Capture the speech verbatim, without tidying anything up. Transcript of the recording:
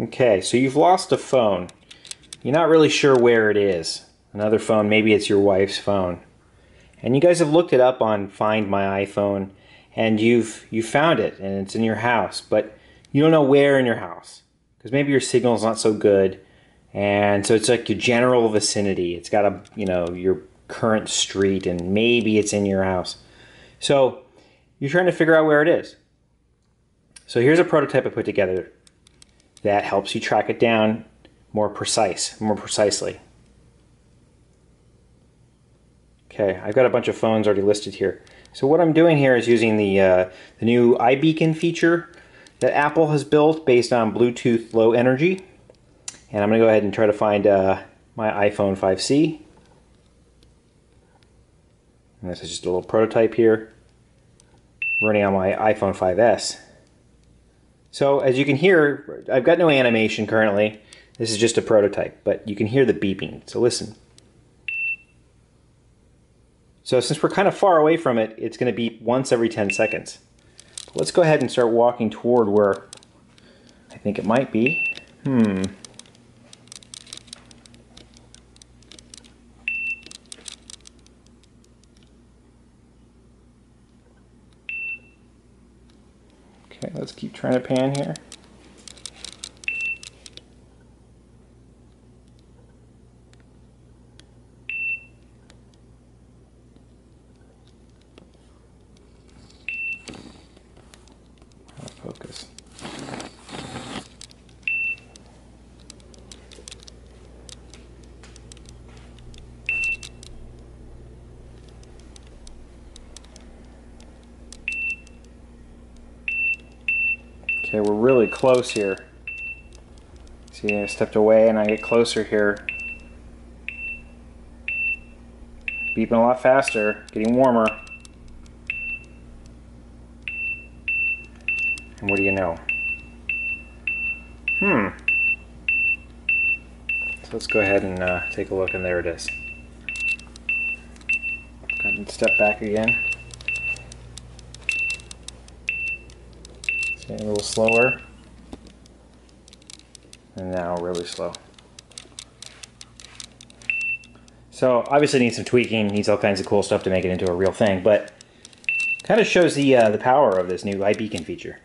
Okay, so you've lost a phone. You're not really sure where it is. Another phone, maybe it's your wife's phone. And you guys have looked it up on Find My iPhone, and you've you found it, and it's in your house, but you don't know where in your house. Because maybe your signal's not so good, and so it's like your general vicinity. It's got a, you know, your current street, and maybe it's in your house. So you're trying to figure out where it is. So here's a prototype I put together that helps you track it down more precise, more precisely. Okay, I've got a bunch of phones already listed here. So what I'm doing here is using the, uh, the new iBeacon feature that Apple has built based on Bluetooth Low Energy. And I'm going to go ahead and try to find uh, my iPhone five C. And this is just a little prototype here, running on my iPhone five S. So as you can hear, I've got no animation currently. This is just a prototype, but you can hear the beeping, so listen. So since we're kind of far away from it, it's going to beep once every ten seconds. Let's go ahead and start walking toward where I think it might be. Hmm. Okay, let's keep trying to pan here. Focus. Okay, we're really close here. See, I stepped away and I get closer here. Beeping a lot faster, getting warmer. And what do you know? Hmm. So let's go ahead and uh, take a look, and there it is. Go ahead and step back again. It's getting a little slower. And now really slow. So obviously it needs some tweaking, needs all kinds of cool stuff to make it into a real thing, but kind of shows the, uh, the power of this new iBeacon feature.